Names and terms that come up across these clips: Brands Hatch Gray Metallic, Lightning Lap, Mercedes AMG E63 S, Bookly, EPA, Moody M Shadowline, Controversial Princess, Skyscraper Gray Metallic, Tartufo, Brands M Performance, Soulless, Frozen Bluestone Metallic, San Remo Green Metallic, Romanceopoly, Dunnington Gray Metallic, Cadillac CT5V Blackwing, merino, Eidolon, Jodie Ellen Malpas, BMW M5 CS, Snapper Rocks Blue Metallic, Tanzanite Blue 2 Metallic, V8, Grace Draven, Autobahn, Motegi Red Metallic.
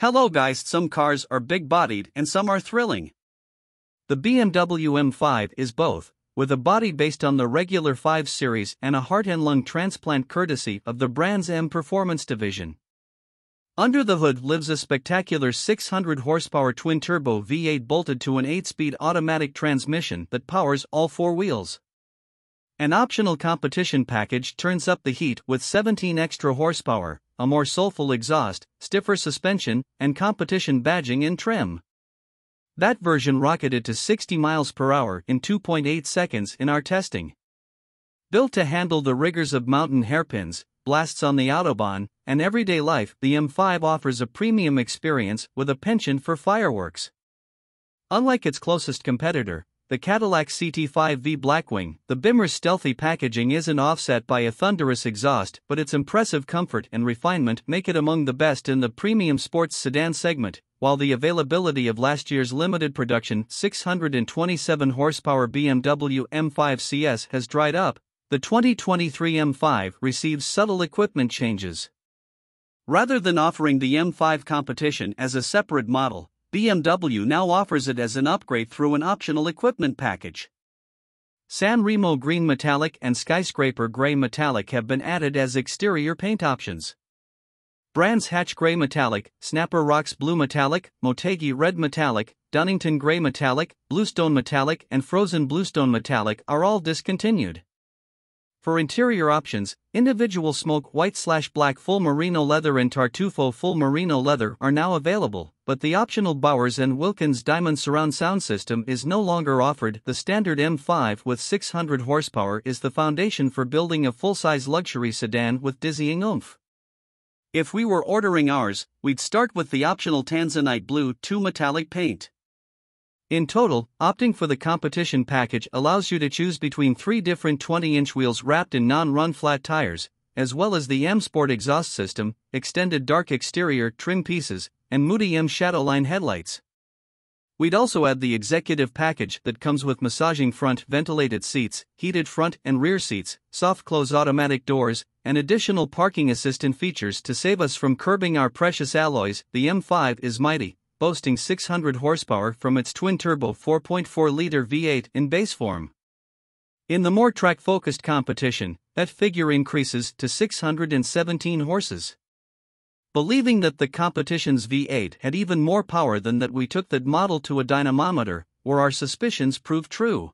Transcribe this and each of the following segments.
Hello guys, some cars are big-bodied and some are thrilling. The BMW M5 is both, with a body based on the regular 5 series and a heart and lung transplant courtesy of the Brands M Performance division. Under the hood lives a spectacular 600 horsepower twin-turbo V8 bolted to an 8-speed automatic transmission that powers all 4 wheels. An optional competition package turns up the heat with 17 extra horsepower, a more soulful exhaust, stiffer suspension, and competition badging in trim. That version rocketed to 60 miles per hour in 2.8 seconds in our testing. Built to handle the rigors of mountain hairpins, blasts on the Autobahn, and everyday life, the M5 offers a premium experience with a penchant for fireworks. Unlike its closest competitor, the Cadillac CT5V Blackwing, the Bimmer's stealthy packaging isn't offset by a thunderous exhaust, but its impressive comfort and refinement make it among the best in the premium sports sedan segment, while the availability of last year's limited production 627 horsepower BMW M5 CS has dried up, the 2023 M5 receives subtle equipment changes. Rather than offering the M5 competition as a separate model, BMW now offers it as an upgrade through an optional equipment package. San Remo Green Metallic and Skyscraper Gray Metallic have been added as exterior paint options. Brands Hatch Gray Metallic, Snapper Rocks Blue Metallic, Motegi Red Metallic, Dunnington Gray Metallic, Bluestone Metallic and Frozen Bluestone Metallic are all discontinued. For interior options, individual smoke white/black full merino leather and tartufo full merino leather are now available, but the optional Bowers & Wilkins Diamond surround sound system is no longer offered. The standard M5 with 600 horsepower is the foundation for building a full-size luxury sedan with dizzying oomph. If we were ordering ours, we'd start with the optional Tanzanite Blue 2 Metallic paint. In total, opting for the competition package allows you to choose between 3 different 20-inch wheels wrapped in non-run flat tires, as well as the M Sport exhaust system, extended dark exterior trim pieces, and Moody M Shadowline headlights. We'd also add the executive package that comes with massaging front ventilated seats, heated front and rear seats, soft-close automatic doors, and additional parking assistant features to save us from curbing our precious alloys. The M5 is mighty, boasting 600 horsepower from its twin-turbo 4.4-liter V8 in base form. In the more track-focused competition, that figure increases to 617 horses. Believing that the competition's V8 had even more power than that, we took that model to a dynamometer, where our suspicions proved true.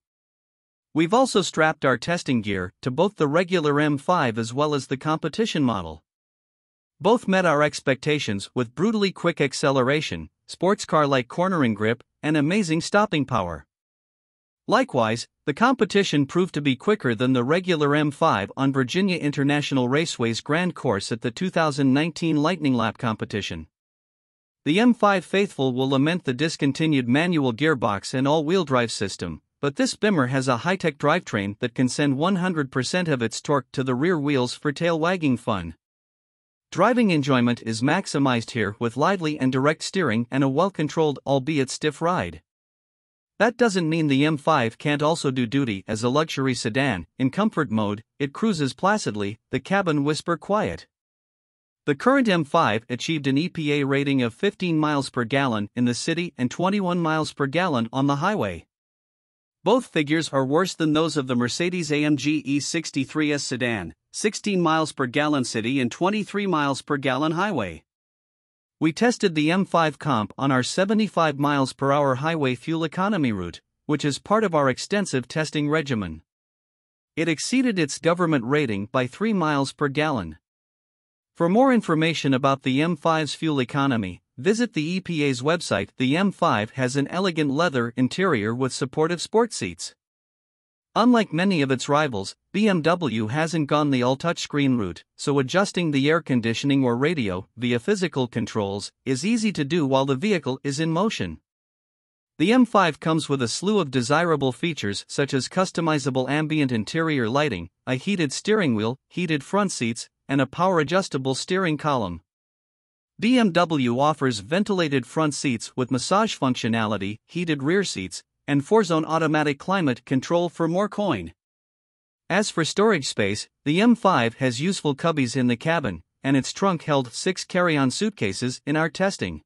We've also strapped our testing gear to both the regular M5 as well as the competition model. Both met our expectations with brutally quick acceleration, sports car-like cornering grip, and amazing stopping power. Likewise, the competition proved to be quicker than the regular M5 on Virginia International Raceway's Grand Course at the 2019 Lightning Lap competition. The M5 faithful will lament the discontinued manual gearbox and all-wheel drive system, but this Bimmer has a high-tech drivetrain that can send 100% of its torque to the rear wheels for tail-wagging fun. Driving enjoyment is maximized here with lively and direct steering and a well-controlled, albeit stiff, ride. That doesn't mean the M5 can't also do duty as a luxury sedan. In comfort mode, it cruises placidly, the cabin whisper quiet. The current M5 achieved an EPA rating of 15 miles per gallon in the city and 21 miles per gallon on the highway. Both figures are worse than those of the Mercedes AMG E63 S sedan, 16 miles per gallon city and 23 miles per gallon highway. We tested the M5 comp on our 75 miles per hour highway fuel economy route, which is part of our extensive testing regimen. It exceeded its government rating by 3 miles per gallon. For more information about the M5's fuel economy, visit the EPA's website. The M5 has an elegant leather interior with supportive sport seats. Unlike many of its rivals, BMW hasn't gone the all-touchscreen route, so adjusting the air conditioning or radio via physical controls is easy to do while the vehicle is in motion. The M5 comes with a slew of desirable features such as customizable ambient interior lighting, a heated steering wheel, heated front seats, and a power-adjustable steering column. BMW offers ventilated front seats with massage functionality, heated rear seats, and 4-zone automatic climate control for more coin. As for storage space, the M5 has useful cubbies in the cabin, and its trunk held 6 carry-on suitcases in our testing.